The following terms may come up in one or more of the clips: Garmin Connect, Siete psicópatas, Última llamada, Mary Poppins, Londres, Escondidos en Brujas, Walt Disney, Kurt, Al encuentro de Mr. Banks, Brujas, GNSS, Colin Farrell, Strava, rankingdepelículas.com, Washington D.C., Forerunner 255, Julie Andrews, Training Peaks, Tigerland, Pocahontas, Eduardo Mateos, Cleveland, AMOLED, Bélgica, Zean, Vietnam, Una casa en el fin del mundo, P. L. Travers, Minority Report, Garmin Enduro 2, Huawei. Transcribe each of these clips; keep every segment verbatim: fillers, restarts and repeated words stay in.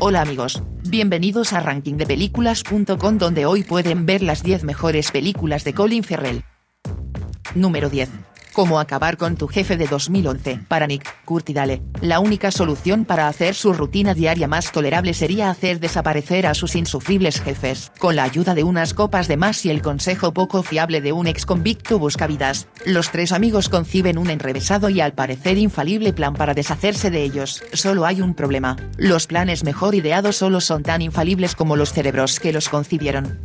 Hola amigos, bienvenidos a ranking de películas punto com, donde hoy pueden ver las diez mejores películas de Colin Farrell. Número diez. Cómo acabar con tu jefe, de dos mil once. Para Nick, Kurt y Dale, la única solución para hacer su rutina diaria más tolerable sería hacer desaparecer a sus insufribles jefes. Con la ayuda de unas copas de más y el consejo poco fiable de un ex convicto buscavidas, los tres amigos conciben un enrevesado y al parecer infalible plan para deshacerse de ellos. Solo hay un problema: los planes mejor ideados solo son tan infalibles como los cerebros que los concibieron.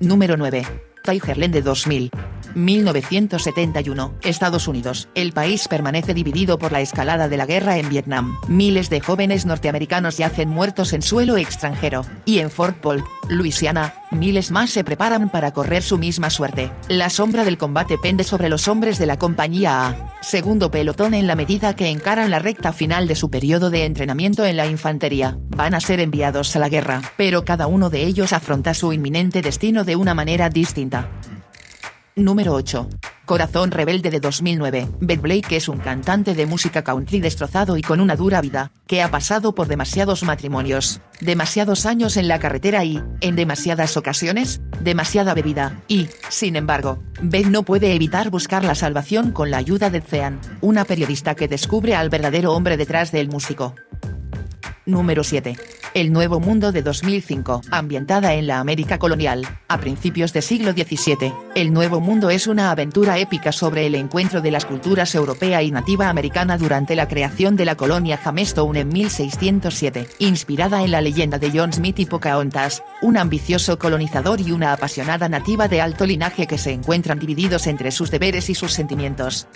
Número nueve. Tigerland, de dos mil a mil novecientos setenta y uno, Estados Unidos. El país permanece dividido por la escalada de la guerra en Vietnam. Miles de jóvenes norteamericanos yacen muertos en suelo extranjero, y en Fort Polk, Luisiana, miles más se preparan para correr su misma suerte. La sombra del combate pende sobre los hombres de la Compañía A, segundo pelotón, en la medida que encaran la recta final de su periodo de entrenamiento en la infantería. Van a ser enviados a la guerra, pero cada uno de ellos afronta su inminente destino de una manera distinta. Número ocho. Corazón rebelde, de dos mil nueve. Bed Blake es un cantante de música country destrozado y con una dura vida, que ha pasado por demasiados matrimonios, demasiados años en la carretera y, en demasiadas ocasiones, demasiada bebida, y, sin embargo, Bed no puede evitar buscar la salvación con la ayuda de Zean, una periodista que descubre al verdadero hombre detrás del músico. Número siete. El nuevo mundo, de dos mil cinco. Ambientada en la América colonial, a principios del siglo diecisiete, El nuevo mundo es una aventura épica sobre el encuentro de las culturas europea y nativa americana durante la creación de la colonia Jamestown en mil seiscientos siete, inspirada en la leyenda de John Smith y Pocahontas, un ambicioso colonizador y una apasionada nativa de alto linaje que se encuentran divididos entre sus deberes y sus sentimientos.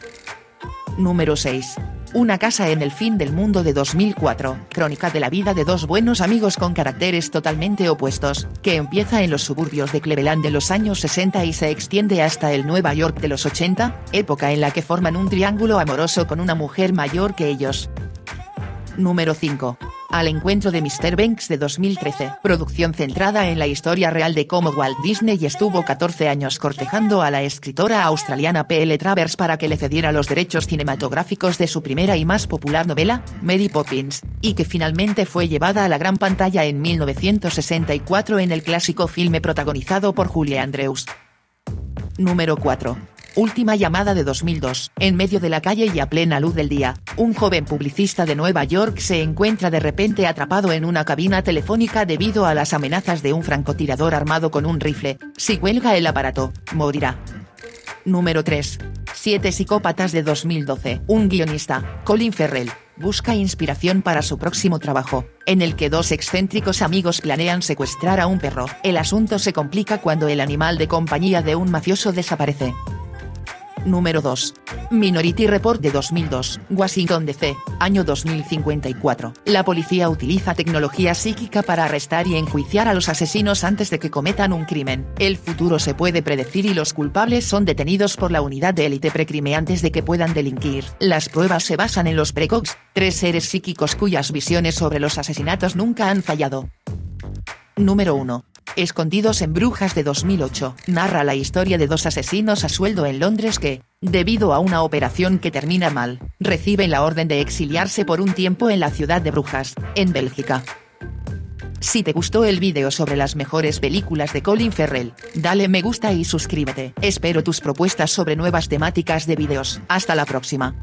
Número seis. Una casa en el fin del mundo, de dos mil cuatro, crónica de la vida de dos buenos amigos con caracteres totalmente opuestos, que empieza en los suburbios de Cleveland de los años sesenta y se extiende hasta el Nueva York de los ochenta, época en la que forman un triángulo amoroso con una mujer mayor que ellos. Número cinco. Al encuentro de mister Banks, de dos mil trece, producción centrada en la historia real de cómo Walt Disney estuvo catorce años cortejando a la escritora australiana P L Travers para que le cediera los derechos cinematográficos de su primera y más popular novela, Mary Poppins, y que finalmente fue llevada a la gran pantalla en mil novecientos sesenta y cuatro en el clásico filme protagonizado por Julie Andrews. Número cuatro. Última llamada, de dos mil dos. En medio de la calle y a plena luz del día, un joven publicista de Nueva York se encuentra de repente atrapado en una cabina telefónica debido a las amenazas de un francotirador armado con un rifle. Si cuelga el aparato, morirá. Número tres. Siete psicópatas, de dos mil doce. Un guionista, Colin Farrell, busca inspiración para su próximo trabajo, en el que dos excéntricos amigos planean secuestrar a un perro. El asunto se complica cuando el animal de compañía de un mafioso desaparece. Número dos. Minority Report, de dos mil dos, Washington D C, año dos mil cincuenta y cuatro. La policía utiliza tecnología psíquica para arrestar y enjuiciar a los asesinos antes de que cometan un crimen. El futuro se puede predecir y los culpables son detenidos por la unidad de élite precrime antes de que puedan delinquir. Las pruebas se basan en los precogs, tres seres psíquicos cuyas visiones sobre los asesinatos nunca han fallado. Número uno. Escondidos en Brujas, de dos mil ocho, narra la historia de dos asesinos a sueldo en Londres que, debido a una operación que termina mal, reciben la orden de exiliarse por un tiempo en la ciudad de Brujas, en Bélgica. Si te gustó el vídeo sobre las mejores películas de Colin Farrell, dale me gusta y suscríbete. Espero tus propuestas sobre nuevas temáticas de vídeos. Hasta la próxima.